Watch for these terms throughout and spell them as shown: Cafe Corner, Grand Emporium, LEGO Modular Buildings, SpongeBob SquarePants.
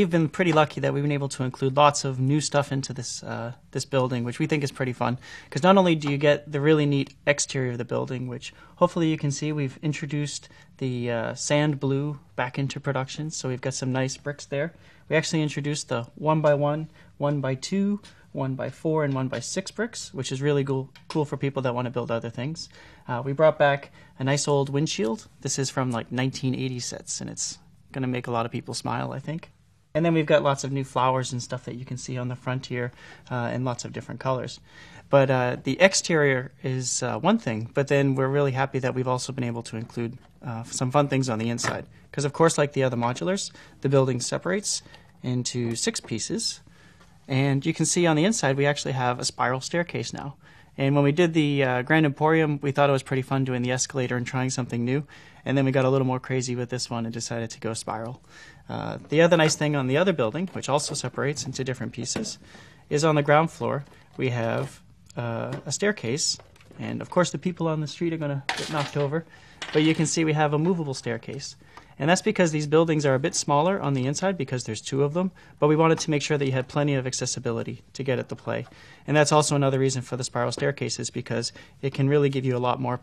we've been pretty lucky that we've been able to include lots of new stuff into this this building, which we think is pretty fun, because not only do you get the really neat exterior of the building, which hopefully you can see, we've introduced the sand blue back into production, so we've got some nice bricks there. We actually introduced the 1x1, 1x2, 1x4, and 1x6 bricks, which is really cool for people that want to build other things. We brought back a nice old windshield. This is from like 1980 sets, and it's going to make a lot of people smile, I think. And then we've got lots of new flowers and stuff that you can see on the front here, and lots of different colors. But the exterior is one thing, but then we're really happy that we've also been able to include some fun things on the inside. Because of course, like the other modulars, the building separates into 6 pieces. And you can see on the inside, we actually have a spiral staircase now. And when we did the Grand Emporium, we thought it was pretty fun doing the escalator and trying something new. And then we got a little more crazy with this one and decided to go spiral. The other nice thing on the other building, which also separates into different pieces, is on the ground floor we have a staircase. And of course the people on the street are going to get knocked over. But you can see we have a movable staircase. And that's because these buildings are a bit smaller on the inside because there's 2 of them, but we wanted to make sure that you had plenty of accessibility to get at the play. And that's also another reason for the spiral staircases, because it can really give you a lot more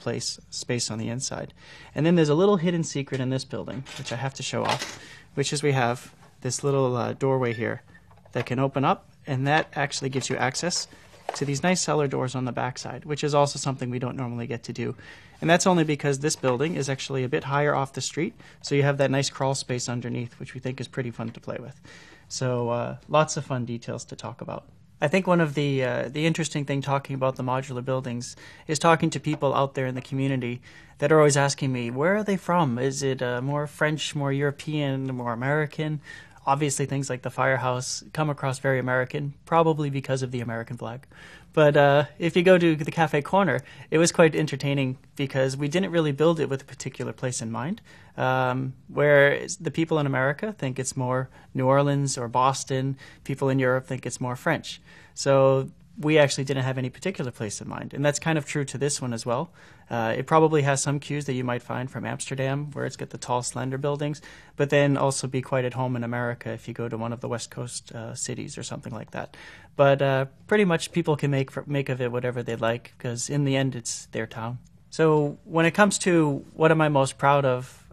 space on the inside. And then there's a little hidden secret in this building, which I have to show off, which is we have this little doorway here that can open up, and that actually gives you access to these nice cellar doors on the backside, which is also something we don't normally get to do. And that's only because this building is actually a bit higher off the street, so you have that nice crawl space underneath, which we think is pretty fun to play with. So lots of fun details to talk about. I think one of the interesting thing talking about the modular buildings is talking to people out there in the community that are always asking me, where are they from? Is it more French, more European, more American? Obviously, things like the firehouse come across very American, probably because of the American flag. But if you go to the Cafe Corner, it was quite entertaining because we didn't really build it with a particular place in mind. Where the people in America think it's more New Orleans or Boston, people in Europe think it's more French. So we actually didn't have any particular place in mind. And that's kind of true to this one as well. It probably has some cues that you might find from Amsterdam, where it's got the tall, slender buildings, but then also be quite at home in America if you go to one of the West Coast cities or something like that. But pretty much people can make of it whatever they like, because in the end, it's their town. So when it comes to what am I most proud of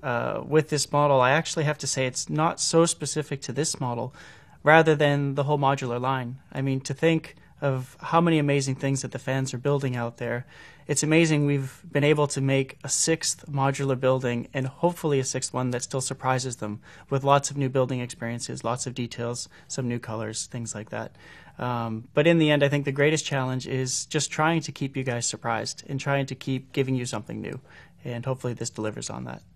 with this model, I actually have to say it's not so specific to this model, rather than the whole modular line. I mean, to think of how many amazing things that the fans are building out there. It's amazing we've been able to make a 6th modular building, and hopefully a 6th one that still surprises them with lots of new building experiences, lots of details, some new colors, things like that. But in the end, I think the greatest challenge is just trying to keep you guys surprised and trying to keep giving you something new. And hopefully this delivers on that.